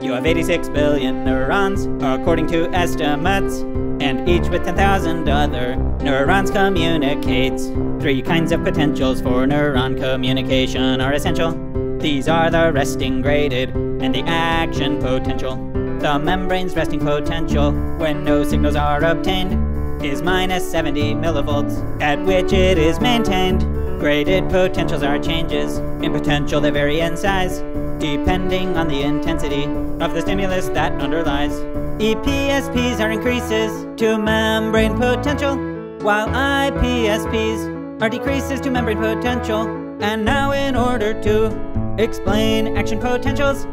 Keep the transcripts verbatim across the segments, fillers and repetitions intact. You have eighty-six billion neurons, according to estimates, and each with ten thousand other neurons communicates. Three kinds of potentials for neuron communication are essential. These are the resting graded and the action potential. The membrane's resting potential, when no signals are obtained, is minus seventy millivolts, at which it is maintained. Graded potentials are changes in potential that vary in size, depending on the intensity of the stimulus that underlies. E P S Ps are increases to membrane potential, while I P S Ps are decreases to membrane potential. And now, in order to explain action potentials,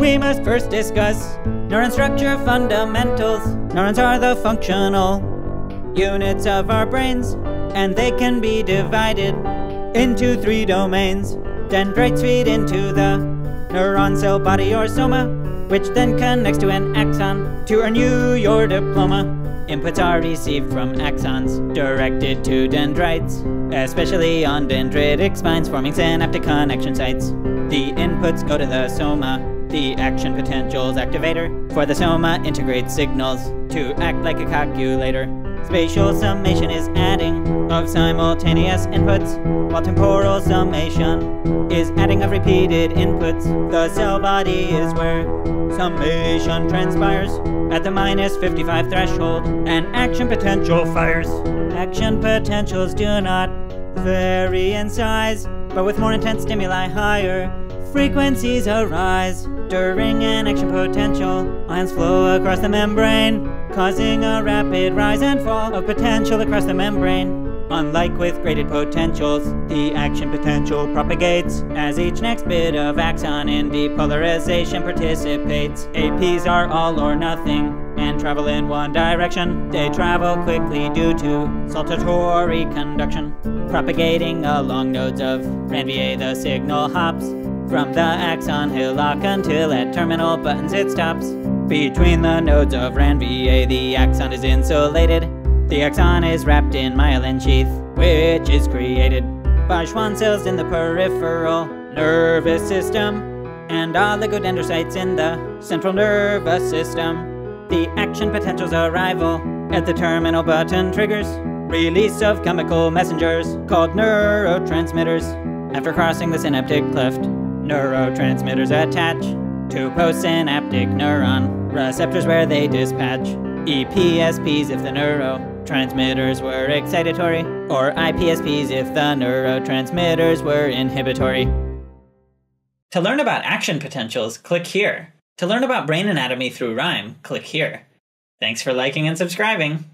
we must first discuss neuron structure fundamentals. Neurons are the functional units of our brains, and they can be divided into three domains. Dendrites feed into the neuron cell body or soma, which then connects to an axon to earn you your diploma. Inputs are received from axons directed to dendrites, especially on dendritic spines forming synaptic connection sites. The inputs go to the soma. The action potentials activator for the soma integrates signals to act like a calculator. Spatial summation is adding of simultaneous inputs, while temporal summation is adding of repeated inputs. The cell body is where summation transpires at the minus fifty-five threshold, and action potential fires. Action potentials do not vary in size, but with more intense stimuli, higher frequencies arise. During an action potential, ions flow across the membrane, causing a rapid rise and fall of potential across the membrane. Unlike with graded potentials, the action potential propagates as each next bit of axon in depolarization participates. A Ps are all or nothing and travel in one direction. They travel quickly due to saltatory conduction. Propagating along nodes of Ranvier, the signal hops from the axon hillock until at terminal buttons it stops. Between the nodes of Ranvier, the axon is insulated. The axon is wrapped in myelin sheath, which is created by Schwann cells in the peripheral nervous system and oligodendrocytes in the central nervous system. The action potential's arrival at the terminal button triggers release of chemical messengers called neurotransmitters. After crossing the synaptic cleft, neurotransmitters attach to postsynaptic neuron receptors where they dispatch. E P S Ps if the neurotransmitters were excitatory, or I P S Ps if the neurotransmitters were inhibitory. To learn about action potentials, click here. To learn about brain anatomy through rhyme, click here. Thanks for liking and subscribing.